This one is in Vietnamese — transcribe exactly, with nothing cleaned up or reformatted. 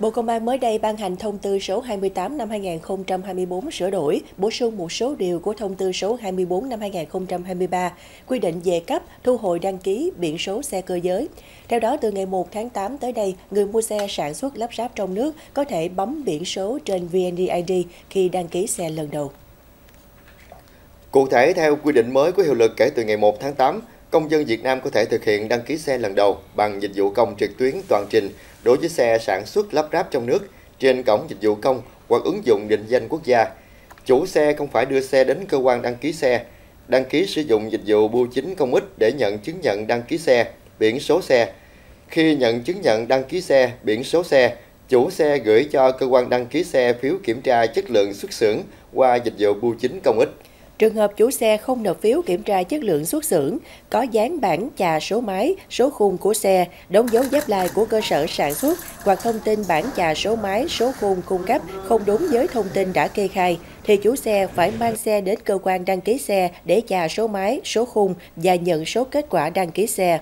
Bộ Công an mới đây ban hành thông tư số hai mươi tám năm hai nghìn không trăm hai mươi tư sửa đổi, bổ sung một số điều của thông tư số hai mươi tư năm hai nghìn không trăm hai mươi ba, quy định về cấp, thu hồi đăng ký, biển số xe cơ giới. Theo đó, từ ngày một tháng tám tới đây, người mua xe sản xuất lắp ráp trong nước có thể bấm biển số trên VNeID khi đăng ký xe lần đầu. Cụ thể, theo quy định mới có hiệu lực kể từ ngày một tháng tám, công dân Việt Nam có thể thực hiện đăng ký xe lần đầu bằng dịch vụ công trực tuyến toàn trình đối với xe sản xuất lắp ráp trong nước trên cổng dịch vụ công hoặc ứng dụng định danh quốc gia. Chủ xe không phải đưa xe đến cơ quan đăng ký xe, đăng ký sử dụng dịch vụ bưu chính công ích để nhận chứng nhận đăng ký xe, biển số xe. Khi nhận chứng nhận đăng ký xe, biển số xe, chủ xe gửi cho cơ quan đăng ký xe phiếu kiểm tra chất lượng xuất xưởng qua dịch vụ bưu chính công ích. Trường hợp chủ xe không nộp phiếu kiểm tra chất lượng xuất xưởng, có dán bảng chà số máy, số khung của xe, đóng dấu giáp lai của cơ sở sản xuất hoặc thông tin bảng chà số máy, số khung cung cấp không đúng với thông tin đã kê khai, thì chủ xe phải mang xe đến cơ quan đăng ký xe để chà số máy, số khung và nhận số kết quả đăng ký xe.